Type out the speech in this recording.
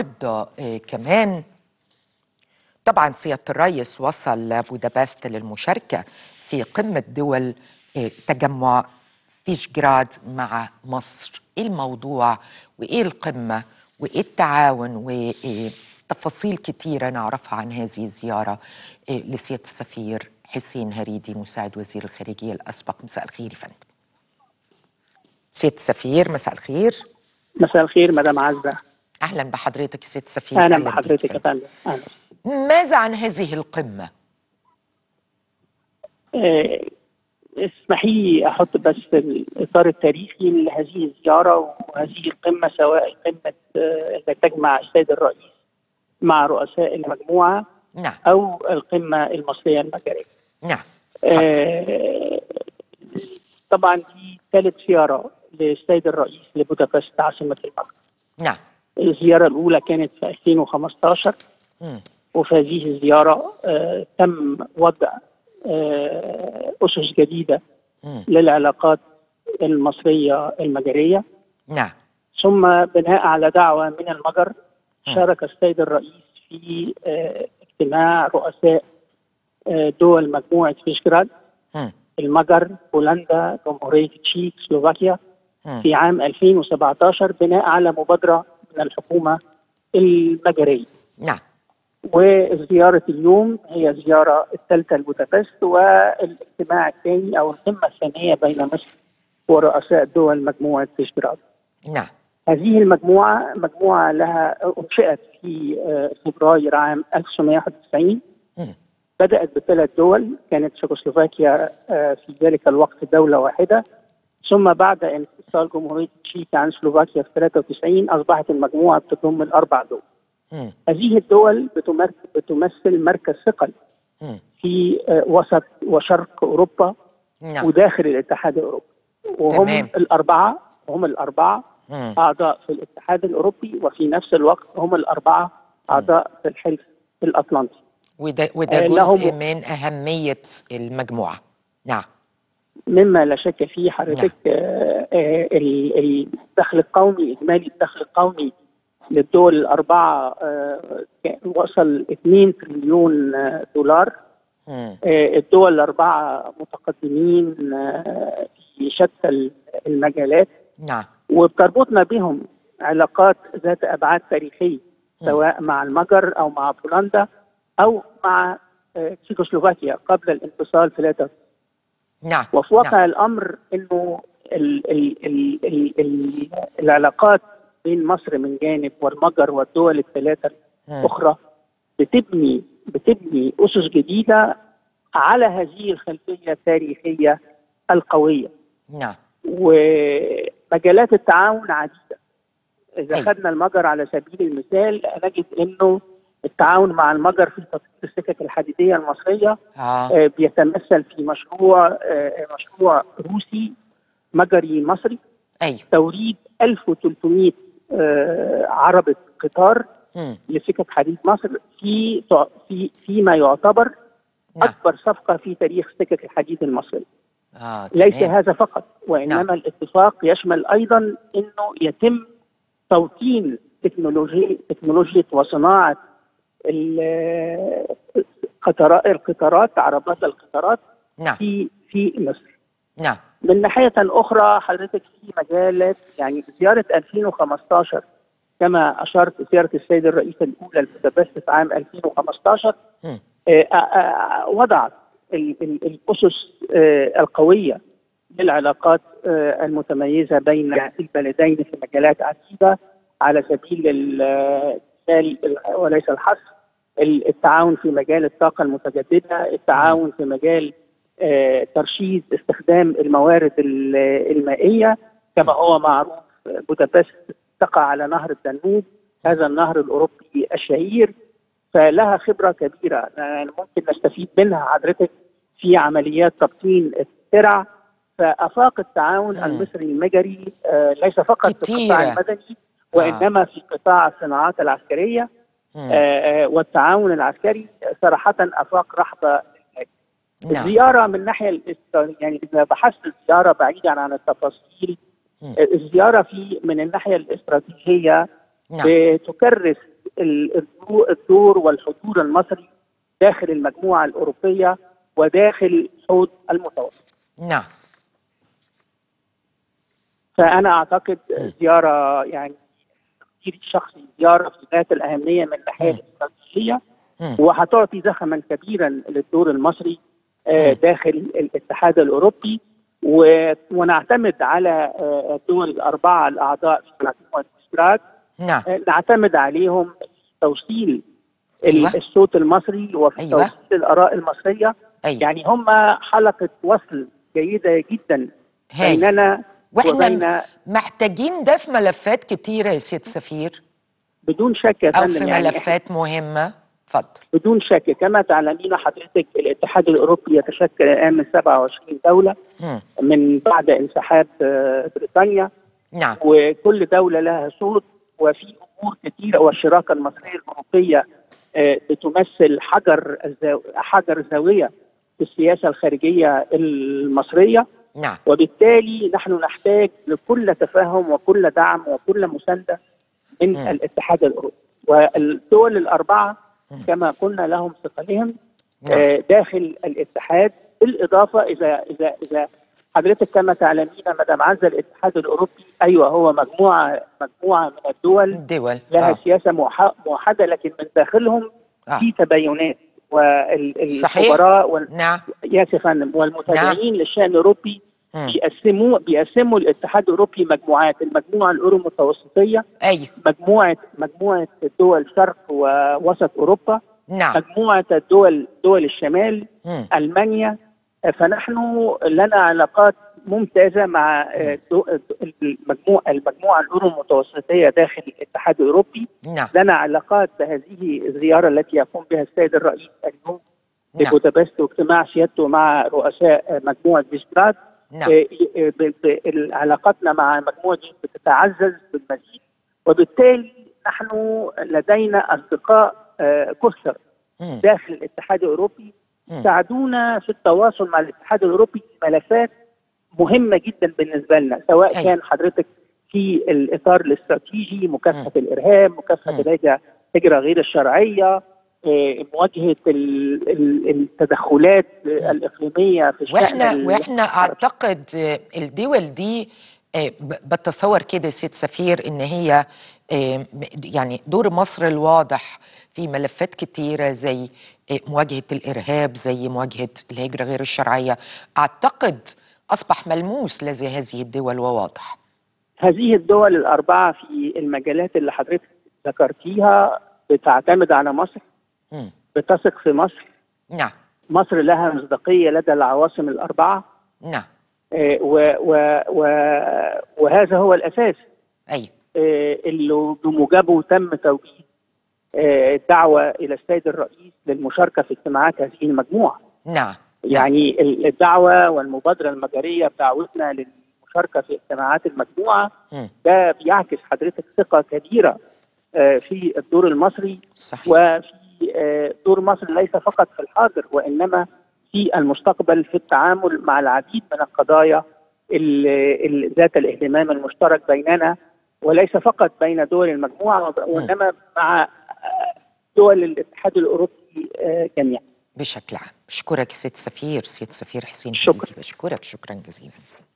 النهارده كمان طبعا سيادة الرئيس وصل بودابست للمشاركة في قمة دول تجمع فيشجراد مع مصر. ايه الموضوع وايه القمة وايه التعاون وايه تفاصيل كتيرة نعرفها عن هذه الزيارة لسيادة السفير حسين هريدي مساعد وزير الخارجية الأسبق. مساء الخير يا فندم. سيادة السفير مساء الخير. مساء الخير مدام عزة. أهلا بحضرتك سيادة السفير. أهلا بحضرتك يا فندم. ماذا عن هذه القمة؟ اسمحي أحط بس الإطار التاريخي لهذه الزيارة وهذه القمة، سواء قمة اللي تجمع السيد الرئيس مع رؤساء المجموعة نعم. أو القمة المصرية المجرية نعم. طبعا دي ثالث زيارة للسيد الرئيس لبودابست عاصمة المجر نعم. الزيارة الأولى كانت في 2015 وفي هذه الزيارة تم وضع أسس جديدة للعلاقات المصرية المجرية نعم. ثم بناء على دعوة من المجر شارك السيد الرئيس في اجتماع رؤساء دول مجموعة فيشجراد المجر بولندا جمهورية تشيك سلوفاكيا في عام 2017 بناء على مبادرة من الحكومة المجرية نعم. وزيارة اليوم هي الزيارة الثالثة لبودابست والاجتماع الثاني أو القمة الثانية بين مصر ورؤساء دول مجموعة فيشجراد نعم. هذه المجموعة مجموعة لها أنشئت في فبراير عام 1991 بدأت بثلاث دول، كانت تشيكوسلوفاكيا في ذلك الوقت دولة واحدة، ثم بعد انفصال جمهورية تشيك عن سلوفاكيا في 93 أصبحت المجموعة بتضم الأربع دول. هذه الدول بتمثل مركز ثقل في وسط وشرق أوروبا نعم. وداخل الاتحاد الأوروبي، وهم تمام. الأربعة أعضاء في الاتحاد الأوروبي، وفي نفس الوقت هم الأربعة أعضاء في الحلف الأطلنطي. وده جزء من أهمية المجموعة نعم. مما لا شك فيه حضرتك نعم. الدخل القومي إجمالي الدخل القومي للدول الأربعة وصل 2 تريليون دولار. الدول الأربعة متقدمين في شتى المجالات نعم. وبتربطنا بهم علاقات ذات أبعاد تاريخية سواء مع المجر أو مع بولندا أو مع تشيكوسلوفاكيا قبل الانفصال 3 نعم. وفي واقع الأمر أنه العلاقات بين مصر من جانب والمجر والدول الثلاثة الأخرى بتبني أسس جديدة على هذه الخلفية التاريخية القوية نعم. ومجالات التعاون عديدة. إذا خدنا المجر على سبيل المثال نجد أنه التعاون مع المجر في تطوير السكك الحديدية المصرية بيتمثل في مشروع روسي مجري مصري توريد 1300 عربة قطار لسكك حديد مصر في فيما يعتبر أكبر صفقة في تاريخ سكك الحديد المصري. ليس هذا فقط، وإنما الاتفاق يشمل أيضا أنه يتم توطين تكنولوجية وصناعة القطارات عربات القطارات نعم. في مصر نعم. من ناحية أخرى حضرتك في مجالات، يعني زيارة 2015 كما أشرت زيارة السيد الرئيس الأولى لبودابست في عام 2015 وضعت الأسس القوية للعلاقات المتميزة بين البلدين في مجالات عديدة، على سبيل وليس الحصر التعاون في مجال الطاقة المتجددة، التعاون في مجال ترشيد استخدام الموارد المائية كما هو معروف. بودابست تقع على نهر الدانوب، هذا النهر الأوروبي الشهير، فلها خبرة كبيرة ممكن نستفيد منها حضرتك في عمليات تبطين الترع. فآفاق التعاون المصري المجري ليس فقط في القطاع المدني وإنما في قطاع الصناعات العسكرية والتعاون العسكري صراحة آفاق رحبة. الزيارة من ناحية يعني إذا بحثت الزيارة بعيدا عن التفاصيل، الزيارة في من الناحية الاستراتيجية تكرس الدور والحضور المصري داخل المجموعة الأوروبية وداخل حوض المتوسط. نعم. فأنا أعتقد زيارة يعني تفكيري الشخصي زيارة في ذات الأهمية من الناحية الاستراتيجية، وهتعطي زخما كبيرا للدور المصري داخل الاتحاد الأوروبي، ونعتمد على الدول الأربعة الأعضاء في منظمة فيسجراد. نعم. نعتمد عليهم توصيل الصوت المصري وفي توصيل الآراء المصرية. يعني هم حلقة وصل جيدة جدا بيننا، واحنا محتاجين ده في ملفات كتيرة يا سيد سفير بدون شك، أو في ملفات مهمة. اتفضل. بدون شك، كما تعلمين حضرتك الاتحاد الأوروبي يتشكل الآن من 27 دولة من بعد انسحاب بريطانيا. نعم. وكل دولة لها صوت، وفي أمور كتيرة، والشراكة المصرية الأوروبية بتمثل حجر زاوية في السياسة الخارجية المصرية. نعم. وبالتالي نحن نحتاج لكل تفاهم وكل دعم وكل مساندة من الاتحاد الأوروبي، والدول الأربعة كما قلنا لهم ثقلهم داخل الاتحاد. بالإضافة إذا حضرتك كما تعلمين مدام عزة الاتحاد الأوروبي هو مجموعة من الدول لها سياسة موحدة، لكن من داخلهم في تباينات، والخبراء والمتابعين للشأن الأوروبي بيقسموا الاتحاد الأوروبي مجموعات، المجموعة الأورو متوسطية، مجموعة دول شرق ووسط أوروبا، مجموعة دول الشمال، ألمانيا. فنحن لنا علاقات ممتازة مع المجموعة الأورو متوسطية داخل الاتحاد الأوروبي. لنا علاقات بهذه الزيارة التي يقوم بها السيد الرئيس اليوم لبودابست واجتماع سيادته مع رؤساء مجموعة فيسجراد. علاقاتنا مع مجموعة بتتعزز بالمزيد، وبالتالي نحن لدينا أصدقاء كثر داخل الاتحاد الأوروبي ساعدونا في التواصل مع الاتحاد الأوروبي في ملفات مهمة جدا بالنسبة لنا، سواء كان حضرتك في الإطار الاستراتيجي، مكافحة الإرهاب، مكافحة الهجرة غير الشرعية، مواجهة التدخلات الإقليمية في الشأن. واحنا أعتقد الدول دي بتصور كده سيد سفير إن هي يعني دور مصر الواضح في ملفات كتيرة زي مواجهة الإرهاب، زي مواجهة الهجرة غير الشرعية، أعتقد أصبح ملموس لدى هذه الدول وواضح. هذه الدول الأربعة في المجالات اللي حضرتك ذكرتيها بتعتمد على مصر، بتثق في مصر. نعم. مصر لها مصداقية لدى العواصم الأربعة. نعم. وهذا هو الأساس اللي بموجبه تم توجيه الدعوة إلى السيد الرئيس للمشاركة في اجتماعات هذه المجموعة. نعم. يعني الدعوة والمبادرة المجرية بتاعتنا للمشاركة في اجتماعات المجموعة ده بيعكس حضرتك ثقة كبيرة في الدور المصري. صحيح. وفي دور مصر ليس فقط في الحاضر وإنما في المستقبل في التعامل مع العديد من القضايا ذات الاهتمام المشترك بيننا، وليس فقط بين دول المجموعة وإنما مع دول الاتحاد الأوروبي جميعا بشكل عام. أشكرك سيد سفير حسين. شكرا. أشكرك شكرا جزيلا.